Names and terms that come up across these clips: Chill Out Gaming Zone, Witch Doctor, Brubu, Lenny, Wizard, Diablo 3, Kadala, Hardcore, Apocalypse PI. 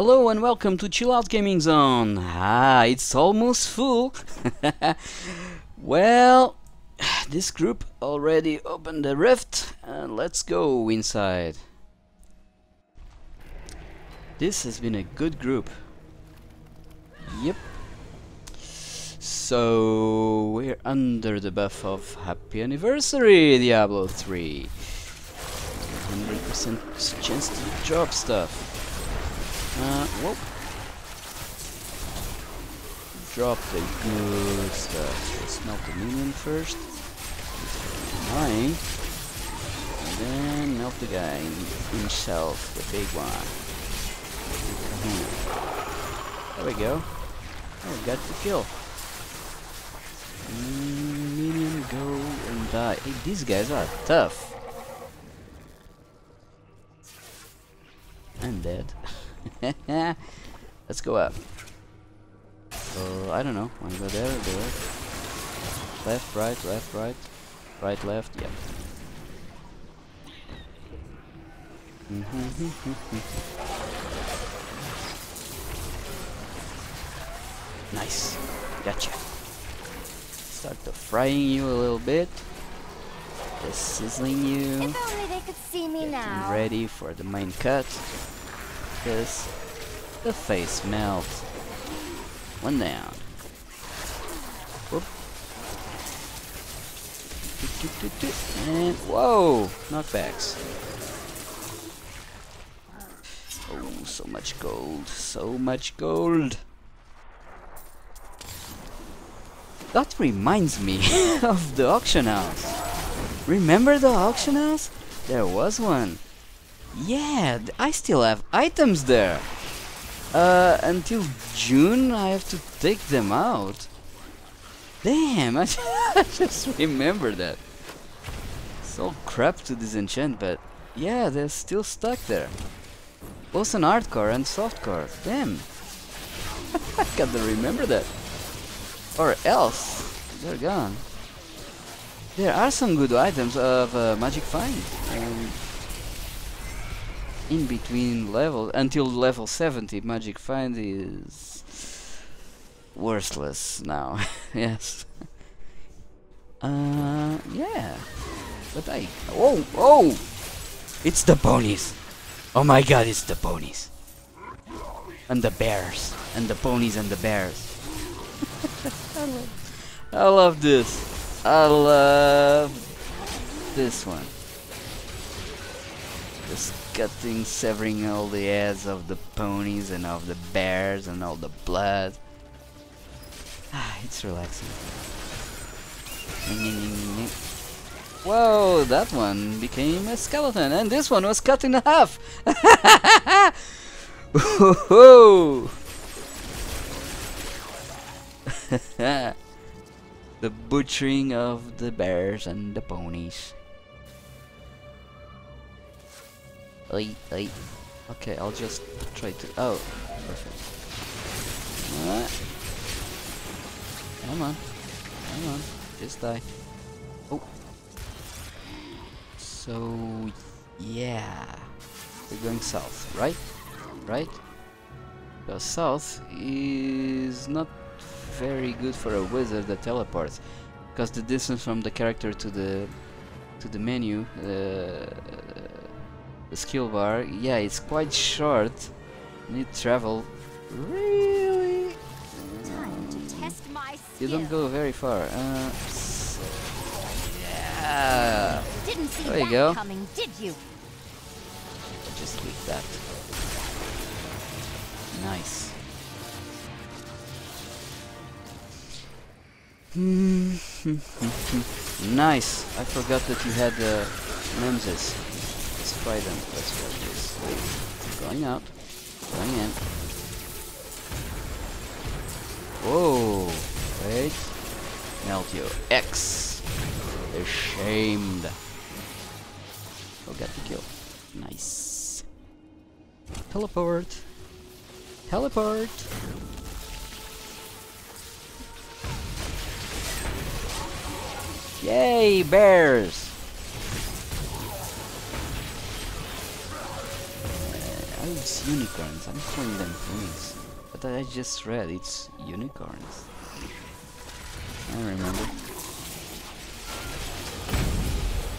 Hello and welcome to Chill Out Gaming Zone. It's almost full. Well, this group already opened the rift and let's go inside. This has been a good group. Yep. So we're under the buff of Happy Anniversary Diablo 3. 100% chance to drop stuff. Whoop. Drop the good stuff. Let's melt the minion first. Mine. And then melt the guy himself, the big one. There we go. Oh, we got the kill. Minion, go and die. Hey, these guys are tough. I'm dead. Let's go up. I don't know. Wanna go there or there? Left, right, left, right. Right, left, yeah. Nice. Gotcha. Start to frying you a little bit. Just sizzling you. If only they could see me now. Ready for the main cut. Because the face melts. One down. Whoop. And whoa! Knockbacks. Oh, so much gold. So much gold. That reminds me of the auction house. Remember the auction house? There was one. Yeah, I still have items there. Until June I have to take them out. Damn, I just remember that. It's all crap to disenchant, but yeah, they're still stuck there. Both on hardcore and softcore. Damn. I gotta remember that. Or else, they're gone. There are some good items of Magic Find. In between levels, until level 70, Magic Find is worthless now. Yes. Yeah. But I. Oh, oh! It's the ponies! Oh my god, it's the ponies! And the bears! And the ponies and the bears! I love this! I love this one. Just cutting, severing all the heads of the ponies and of the bears and all the blood. It's relaxing. Whoa, that one became a skeleton and this one was cut in half! The butchering of the bears and the ponies. Okay, I'll just try to. Oh, perfect. Alright. Come on. Come on. Just die. Oh. So, yeah. We're going south, right? Right? Because south is not very good for a wizard that teleports. Because the distance from the character to the menu. The skill bar, yeah, it's quite short. Need travel. Really? Time to test my skill. You don't go very far. So yeah. Didn't see there you go. Coming, did you? I just leave that. Nice. Nice. I forgot that you had the Nemesis. Let's try them. Let's try this. Going out. Going in. Whoa! Wait. Melt your X. Ashamed. Oh, got the kill. Nice. Teleport. Teleport. Yay, bears! Oh, it's unicorns. I'm calling them fleas, but I just read it's unicorns. I remember.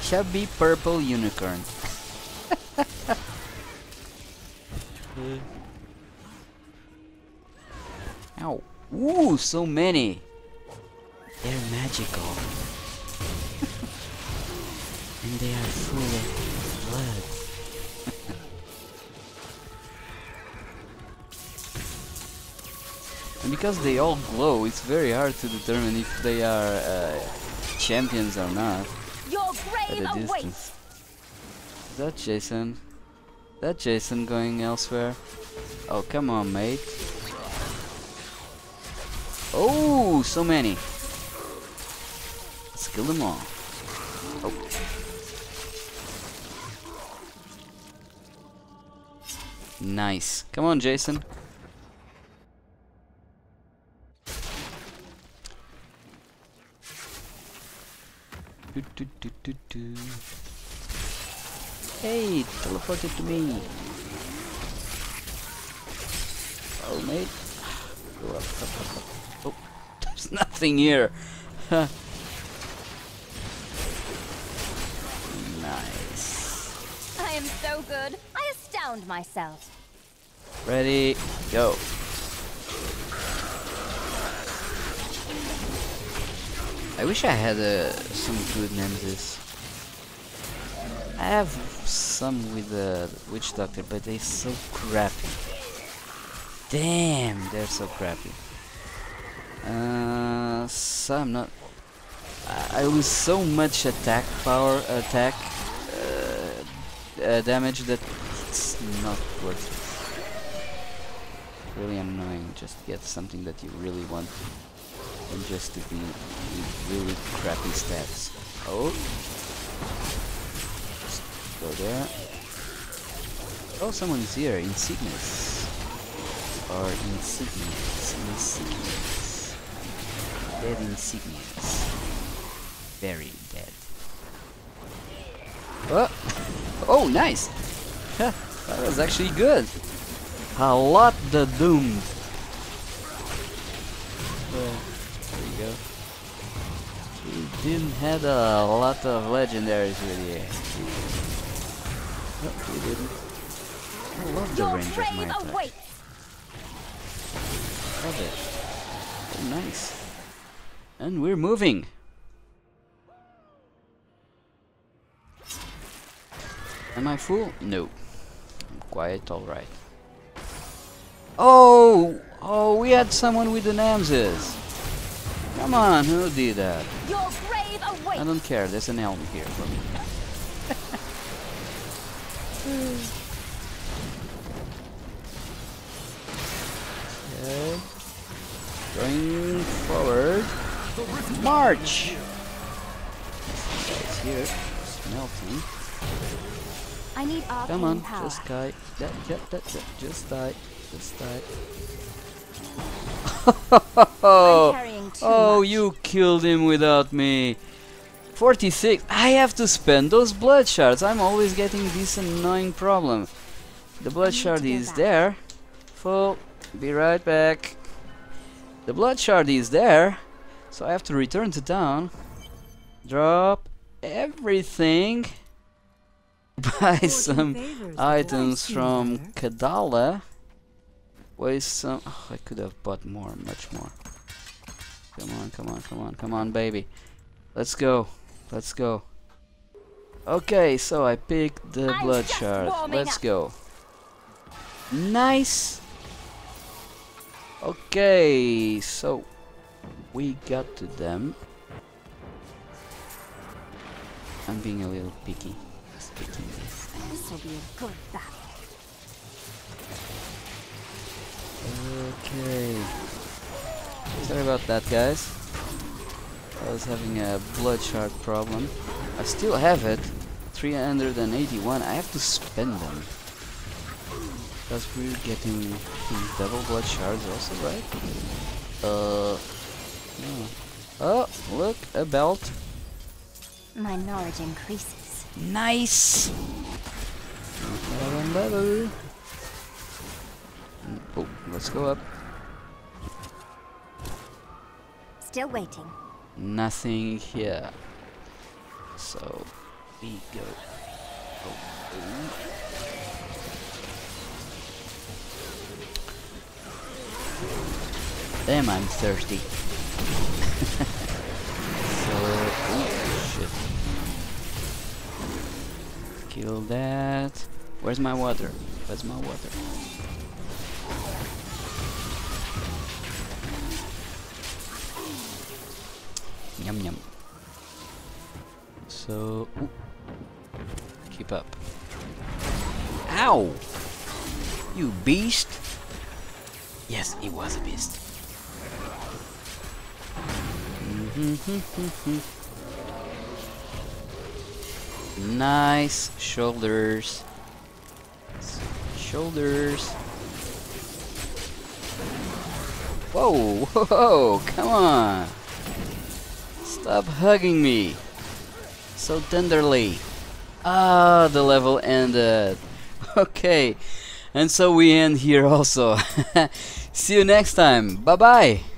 Chubby purple unicorn. Ow. Ooh, so many. They're magical. And they are full of blood. And because they all glow, it's very hard to determine if they are champions or not. Your grave at a distance. Is that Jason? Is that Jason going elsewhere? Oh, come on, mate. Oh, so many. Let's kill them all. Oh. Nice. Come on, Jason. Hey, teleported to me. Oh, mate. Go up, up, up. Oh, there's nothing here. Nice. I am so good. I astound myself. Ready, go. I wish I had some good nemesis. I have some with the witch doctor, but they're so crappy. Damn, they're so crappy. So I'm not. I lose so much attack power, damage that it's not worth it. Really annoying. Just get something that you really want. And just to be with really crappy stats. Oh, just go there. Oh, someone's here in sickness. Or in sickness. In sickness. Dead in sickness. Very dead. Oh, oh, nice. That was actually good. Halot the doomed. Go. We didn't have a lot of legendaries with you. No, we didn't. I love the range of my attack. Love it. Oh, nice. And we're moving. Am I full? No. I'm quite alright. Oh! Oh, we had someone with the Namses. Come on, who did that? Your grave awaits. I don't care, there's an elm here for me. Okay. Going forward. March! It's here. Smelting. I need our come on, power. Just die. Just die. Just die. Oh, you killed him without me. 46. I have to spend those blood shards. I'm always getting this annoying problem. The blood shard is there. Full. Be right back. The blood shard is there. So I have to return to town. Drop everything. Buy some items from Kadala. Waste some. Oh, I could have bought more, much more. Come on, come on, come on, come on, baby. Let's go. Let's go. Okay, so I picked the blood shard. Let's go. Nice. Okay, so we got to them. I'm being a little picky. Just picking this. This will be a good battle. Okay. Sorry about that, guys. I was having a blood shard problem. I still have it. 381. I have to spend them. Because we're getting double blood shards also, right? No. Oh, look, a belt. My knowledge increases. Nice! Let's go up. Still waiting. Nothing here. So we go. Oh. Damn, I'm thirsty. So, oh shit. Kill that. Where's my water? Where's my water? Yum yum. So, ooh. Keep up. Ow! You beast! Yes, it was a beast. Nice shoulders. Shoulders. Whoa, whoa, come on. Stop hugging me so tenderly. Ah, the level ended. Okay. And so we end here also. See you next time. Bye-bye.